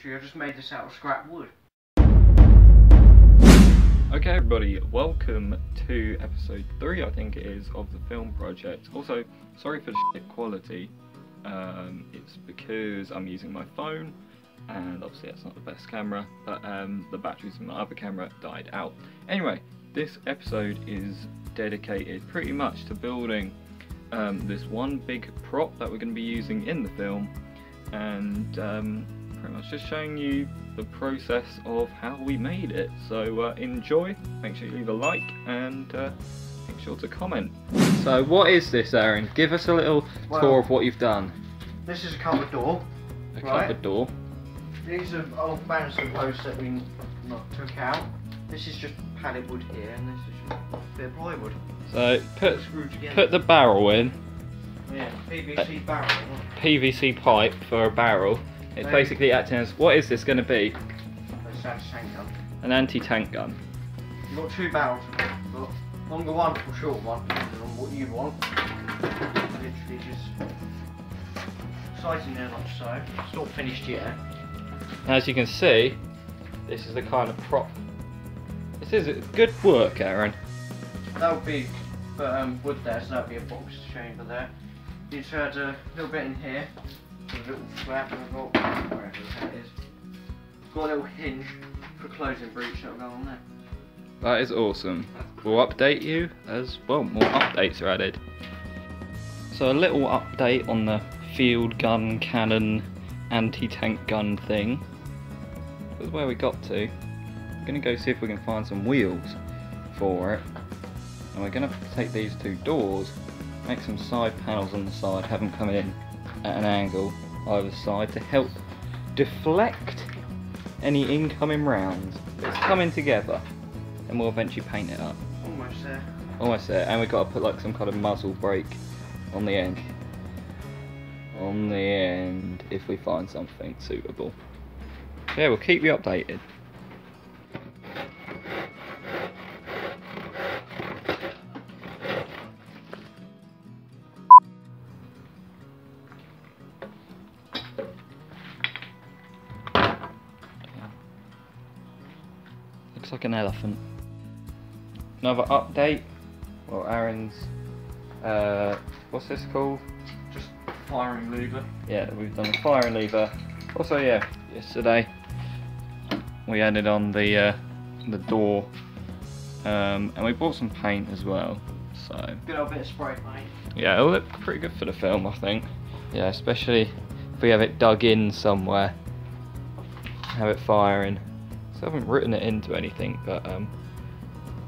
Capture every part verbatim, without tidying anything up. history. I just made this out of scrap wood. Okay everybody, welcome to episode three, I think it is, of the film project. Also, sorry for the shit quality. Um, it's because I'm using my phone, and obviously that's not the best camera, but um, the batteries in my other camera died out. Anyway, this episode is dedicated pretty much to building um, this one big prop that we're going to be using in the film, and um, pretty much just showing you the process of how we made it. So uh, enjoy, make sure you leave a like, and uh, make sure to comment. So what is this, Aaron? Give us a little well, tour of what you've done. This is a cupboard door. A right? cupboard door. These are old balancing posts that we not took out. This is just pallet wood here, and this is a bit of plywood. So put, put the barrel in. Yeah, P V C uh, barrel. P V C pipe for a barrel. It's so basically acting as, what is this going to be? An anti-tank gun. An anti-tank gun. You've got two barrels. You've got longer one or short one, depending on what you want. Literally just size in there like so. It's not finished yet. As you can see, this is the kind of prop. This is good work, Aaron. That would be but, um, wood there, so that would be a box chamber there. You just add a little bit in here, a little flap, and I've got wherever that is. Got a little hinge for closing breech that'll go on there. That is awesome. We'll update you as well, more updates are added. So a little update on the field gun, cannon, anti-tank gun thing. That's where we got to. We're going to go see if we can find some wheels for it. And we're going to take these two doors, make some side panels on the side, have them coming in at an angle either side to help deflect any incoming rounds. It's coming together. And we'll eventually paint it up. Almost there. Almost there, and we've got to put like some kind of muzzle brake on the end. On the end, if we find something suitable. Yeah, we'll keep you updated. Looks like an elephant. Another update. Well, Aaron's. Uh, what's this called? Just firing lever. Yeah, we've done the firing lever. Also, yeah, yesterday we added on the uh, the door, um, and we bought some paint as well. So good old bit of spray paint. Yeah, it'll look pretty good for the film, I think. Yeah, especially if we have it dug in somewhere, have it firing. So I haven't written it into anything, but um.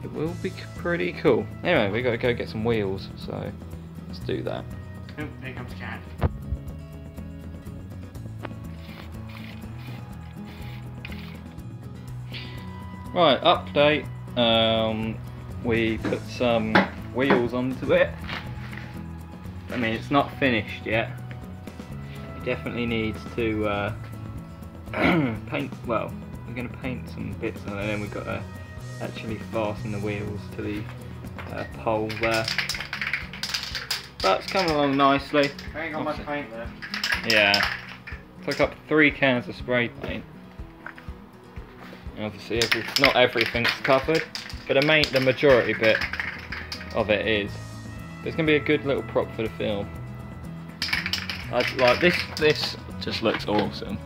It will be pretty cool. Anyway, we gotta go get some wheels, so let's do that. Oh, here comes Cat. Right, update. Um, we put some wheels onto it. I mean, it's not finished yet. It definitely needs to uh, paint. Well, we're gonna paint some bits on it, and then we've got a. Actually fasten the wheels to the uh, pole there. That's coming along nicely. I ain't got much paint there. Yeah. Took up three cans of spray paint. And obviously, every, not everything's covered, but the main, the majority bit of it is. It's gonna be a good little prop for the film. I, like this, this just looks awesome.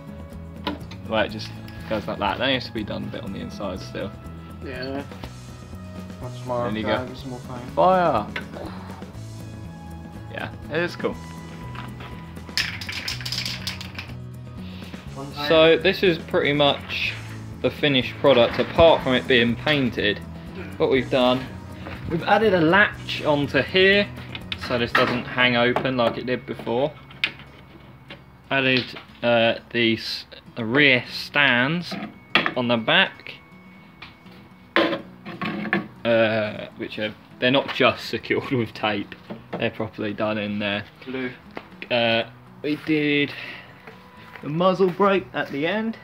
Like it just goes like that. That needs to be done a bit on the inside still. Yeah. What's tomorrow? There you go. Some more paint. Fire! Yeah, it is cool. So this is pretty much the finished product, apart from it being painted. What we've done, we've added a latch onto here, so this doesn't hang open like it did before. Added uh, these rear stands on the back. Uh, which are, they're not just secured with tape, they're properly done in there. Blue. Uh, we did the muzzle brake at the end,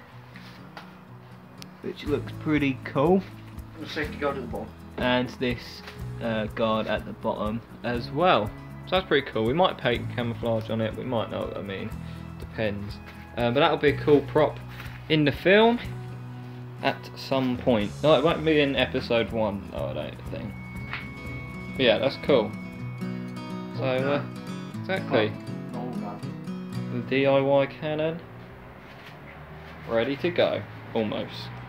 which looks pretty cool. The safety guard at the bottom. And this uh, guard at the bottom as well. So that's pretty cool. We might paint camouflage on it, we might not, I mean, depends. Uh, but that'll be a cool prop in the film at some point. No, it won't be in episode one, though, I don't think. But yeah, that's cool. So, uh, exactly. The D I Y cannon. Ready to go, almost.